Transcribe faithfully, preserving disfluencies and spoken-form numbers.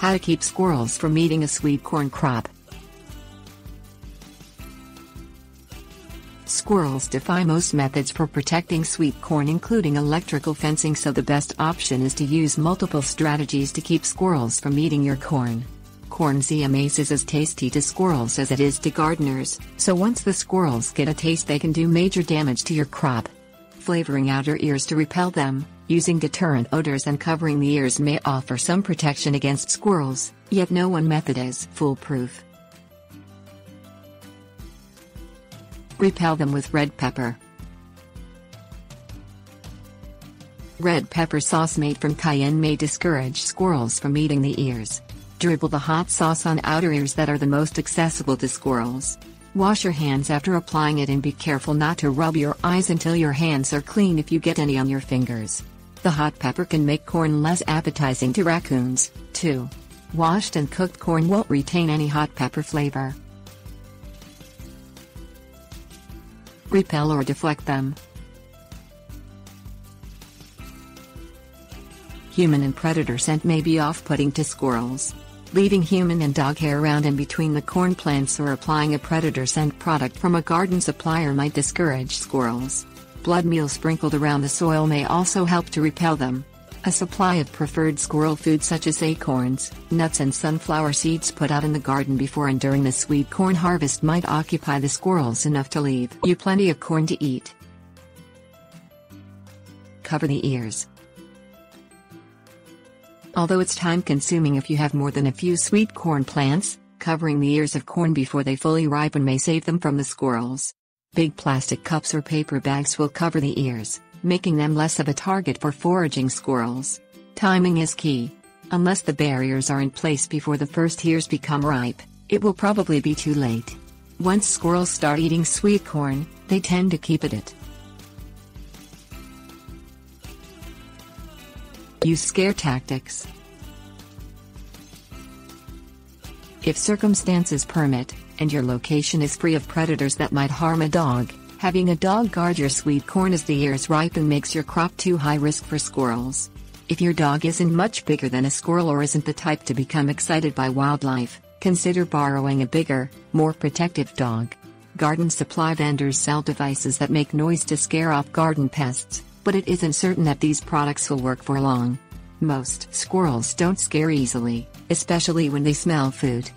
How to keep squirrels from eating a sweet corn crop. Squirrels defy most methods for protecting sweet corn, including electrical fencing, so the best option is to use multiple strategies to keep squirrels from eating your corn. Corn Zea mays is as tasty to squirrels as it is to gardeners, so once the squirrels get a taste they can do major damage to your crop. Flavoring outer ears to repel them, using deterrent odors and covering the ears may offer some protection against squirrels, yet no one method is foolproof. Repel them with red pepper. Red pepper sauce made from cayenne may discourage squirrels from eating the ears. Dribble the hot sauce on outer ears that are the most accessible to squirrels. Wash your hands after applying it and be careful not to rub your eyes until your hands are clean if you get any on your fingers. The hot pepper can make corn less appetizing to raccoons, too. Washed and cooked corn won't retain any hot pepper flavor. Repel or deflect them. Human and predator scent may be off-putting to squirrels. Leaving human and dog hair around and between the corn plants or applying a predator scent product from a garden supplier might discourage squirrels. Blood meal sprinkled around the soil may also help to repel them. A supply of preferred squirrel food such as acorns, nuts and sunflower seeds put out in the garden before and during the sweet corn harvest might occupy the squirrels enough to leave you plenty of corn to eat. Cover the ears. Although it's time-consuming if you have more than a few sweet corn plants, covering the ears of corn before they fully ripen may save them from the squirrels. Big plastic cups or paper bags will cover the ears, making them less of a target for foraging squirrels. Timing is key. Unless the barriers are in place before the first ears become ripe, it will probably be too late. Once squirrels start eating sweet corn, they tend to keep at it. Use scare tactics. If circumstances permit, and your location is free of predators that might harm a dog, having a dog guard your sweet corn as the ears ripen makes your crop too high risk for squirrels. If your dog isn't much bigger than a squirrel or isn't the type to become excited by wildlife, consider borrowing a bigger, more protective dog. Garden supply vendors sell devices that make noise to scare off garden pests, but it isn't certain that these products will work for long. Most squirrels don't scare easily, especially when they smell food.